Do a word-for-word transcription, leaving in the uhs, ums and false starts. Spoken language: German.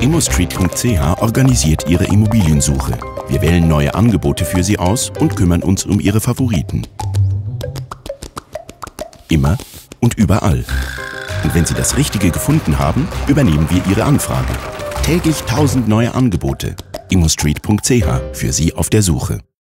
ImmoStreet.ch organisiert Ihre Immobiliensuche. Wir wählen neue Angebote für Sie aus und kümmern uns um Ihre Favoriten. Immer und überall. Und wenn Sie das Richtige gefunden haben, übernehmen wir Ihre Anfrage. Täglich tausend neue Angebote. ImmoStreet.ch, für Sie auf der Suche.